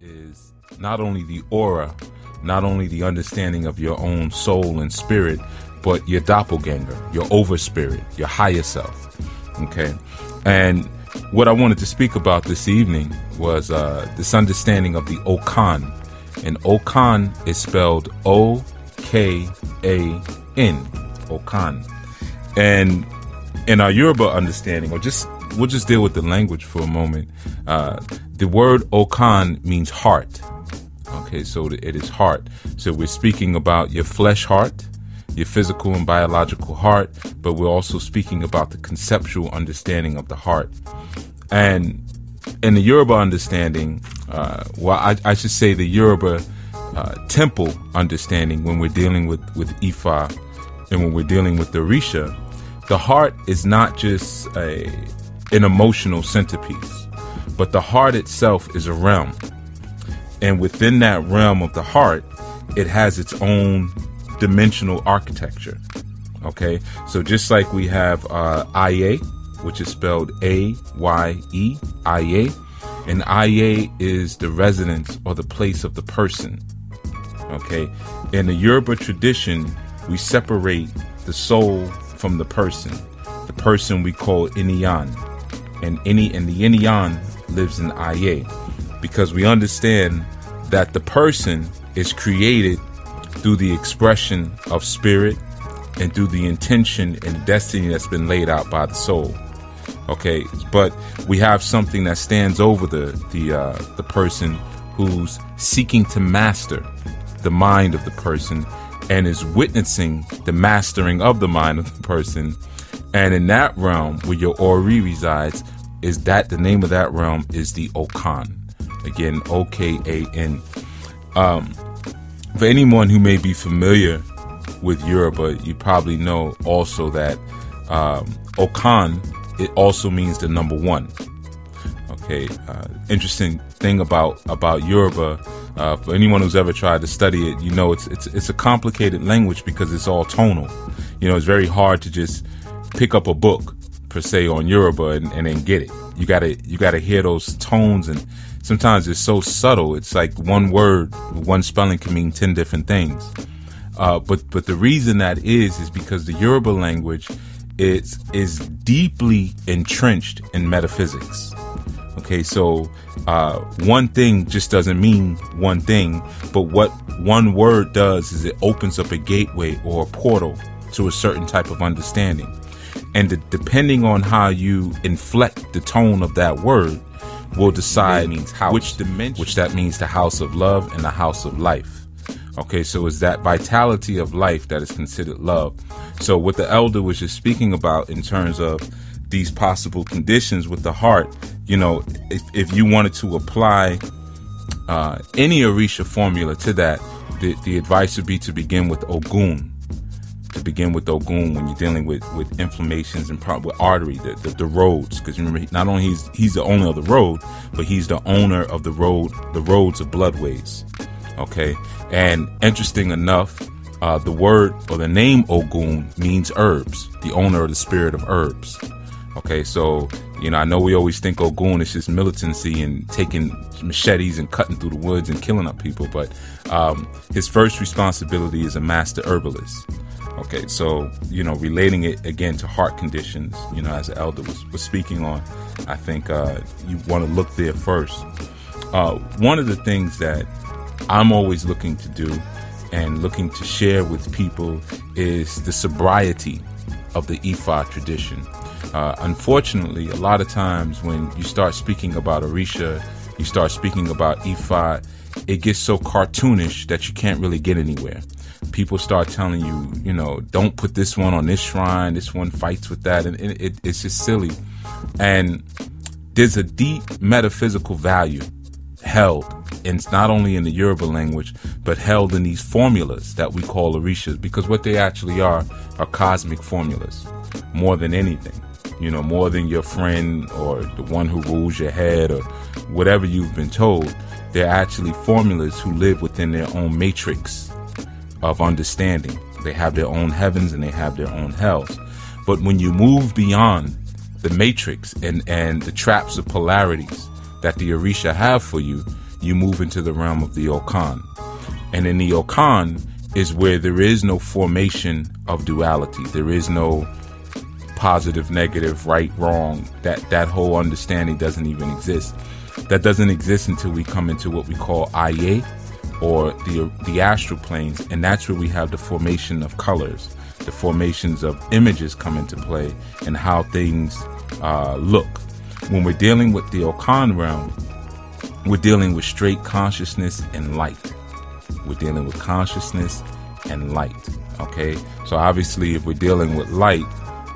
is not only the aura, not only the understanding of your own soul and spirit, but your doppelganger, your overspirit, your higher self. Okay. And what I wanted to speak about this evening was this understanding of the Okan. And Okan is spelled O-K-A-N. Okan. And in our Yoruba understanding, or just we'll just deal with the language for a moment. The word Okan means heart. Okay, so it is heart. So we're speaking about your flesh heart, your physical and biological heart, but we're also speaking about the conceptual understanding of the heart. And in the Yoruba understanding, I should say the Yoruba temple understanding, when we're dealing with Ifa and when we're dealing with the Orisha, the heart is not just an emotional centerpiece, but the heart itself is a realm. And within that realm of the heart, it has its own dimensional architecture. Okay, so just like we have Aye, which is spelled A-Y-E, Aye, and Aye is the residence or the place of the person. Okay, in the Yoruba tradition, we separate the soul from the person. The person we call Iniyan, and the Iniyan lives in Aye, because we understand that the person is created through the expression of spirit and through the intention and destiny that's been laid out by the soul. Okay, but we have something that stands over the person who's seeking to master the mind of the person and is witnessing the mastering of the mind of the person. And in that realm where your ori resides, is that the name of that realm is the Okan. Again, O-K-A-N. For anyone who may be familiar with Yoruba, you probably know also that Okan, it also means the number one. Okay, interesting thing about Yoruba, for anyone who's ever tried to study it, you know it's a complicated language because it's all tonal. You know, it's very hard to just pick up a book per se on Yoruba and then get it. You gotta hear those tones, and sometimes it's so subtle. It's like one word, one spelling can mean 10 different things. But the reason that is because the Yoruba language is deeply entrenched in metaphysics. Okay, so one thing just doesn't mean one thing, but what one word does is it opens up a gateway or a portal to a certain type of understanding. And depending on how you inflect the tone of that word will decide which dimension, which that means the house of love and the house of life. Okay, so it's that vitality of life that is considered love. So what the elder was just speaking about in terms of these possible conditions with the heart, you know, if you wanted to apply any Orisha formula to that, the advice would be to begin with Ogun. To begin with Ogun when you're dealing with inflammations and probably artery, the roads, because remember, not only he's the owner of the road, but he's the owner of the road, the roads of bloodways. Okay, and interesting enough, the word or the name Ogun means herbs, the owner of the spirit of herbs. Okay, so you know, I know we always think Ogun is just militancy and taking machetes and cutting through the woods and killing up people, but his first responsibility is a master herbalist. Okay, so, you know, relating it again to heart conditions, you know, as the elder was speaking on, I think you want to look there first. One of the things that I'm always looking to do and looking to share with people is the sobriety of the Ifa tradition. Unfortunately, a lot of times when you start speaking about Orisha, you start speaking about Ifa, it gets so cartoonish that you can't really get anywhere. People start telling you, you know, don't put this one on this shrine, this one fights with that, and it's just silly. And there's a deep metaphysical value held, and it's not only in the Yoruba language, but held in these formulas that we call Orishas, because what they actually are cosmic formulas, more than anything. You know, more than your friend or the one who rules your head or whatever you've been told, they're actually formulas who live within their own matrix of understanding. They have their own heavens and they have their own hells. But when you move beyond the matrix and the traps of polarities that the Orisha have for you, you move into the realm of the Okan. And in the Okan is where there is no formation of duality. There is no positive, negative, right, wrong. That whole understanding doesn't even exist. That doesn't exist until we come into what we call Aye, or the astral planes, and that's where we have the formation of colors, the formations of images come into play, and how things look. When we're dealing with the Okan realm, we're dealing with straight consciousness and light. We're dealing with consciousness and light, okay? So obviously, if we're dealing with light,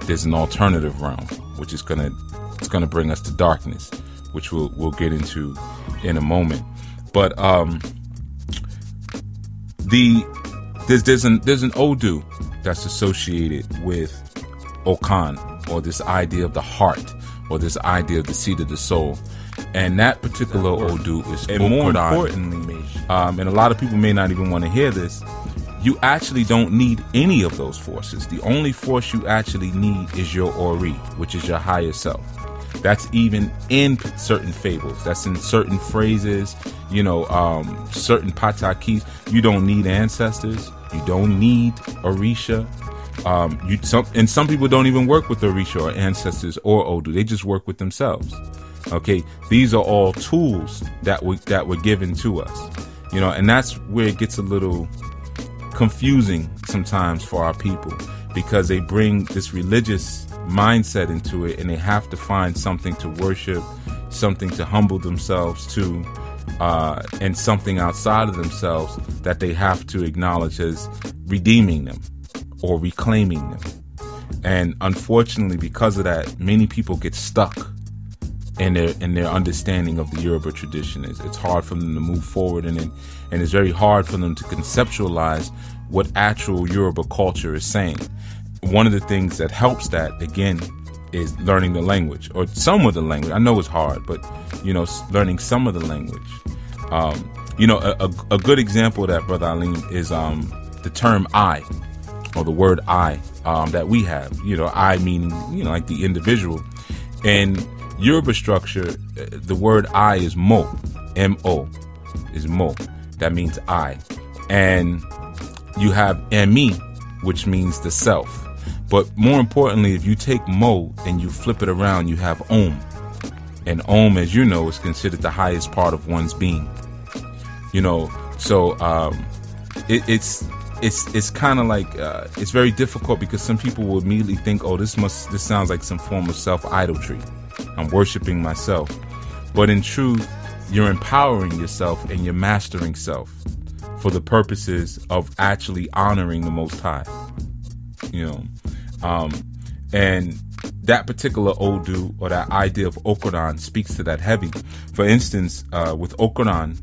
there's an alternative realm, which is it's gonna bring us to darkness, which we'll get into in a moment. But there's an Odu that's associated with Okan, or this idea of the heart, or this idea of the seat of the soul. And that particular Odu is Okoran. And more importantly, and a lot of people may not even want to hear this, you actually don't need any of those forces. The only force you actually need is your ori, which is your higher self. That's even in certain fables. That's in certain phrases, certain Patakis. You don't need ancestors. You don't need Orisha. And some people don't even work with Orisha or ancestors or Odu. They just work with themselves. Okay, these are all tools that were given to us, and that's where it gets a little confusing sometimes for our people, because they bring this religious mindset into it, and they have to find something to worship, something to humble themselves to, and something outside of themselves that they have to acknowledge as redeeming them or reclaiming them. And unfortunately, because of that, many people get stuck in their understanding of the Yoruba tradition. It's hard for them to move forward in it, and it's very hard for them to conceptualize what actual Yoruba culture is saying. One of the things that helps that, again, is learning the language, or some of the language. I know it's hard, but, learning some of the language. A good example of that, Brother Alim, is the term I, or the word I, that we have. I meaning, like the individual. And Yoruba structure, the word I is mo. M-O is mo. That means I. And you have emi, which means the self. But more importantly, if you take mo and you flip it around, you have om. And om, as you know, is considered the highest part of one's being. It's kind of like, it's very difficult, because some people will immediately think, oh, this sounds like some form of self-idolatry. I'm worshiping myself. But in truth, you're empowering yourself and you're mastering self for the purposes of actually honoring the Most High. And that particular Odu, or that idea of Okoran, speaks to that heavy. For instance, with Okoran,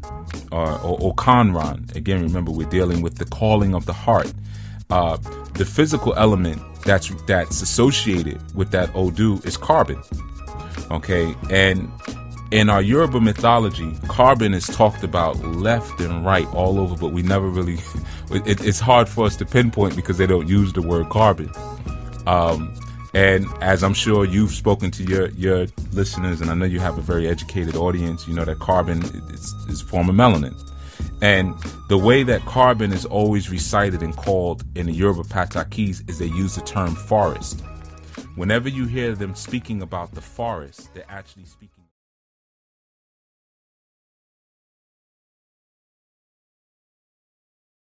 or Okanran, again, remember, we're dealing with the calling of the heart. The physical element that's associated with that Odu is carbon. Okay, and in our Yoruba mythology, carbon is talked about left and right all over, but we never really, it's hard for us to pinpoint, because they don't use the word carbon. And as I'm sure you've spoken to your listeners, and I know you have a very educated audience, that carbon is a form of melanin. And the way that carbon is always recited and called in the Yoruba Patakis is they use the term forest. Whenever you hear them speaking about the forest, they're actually speaking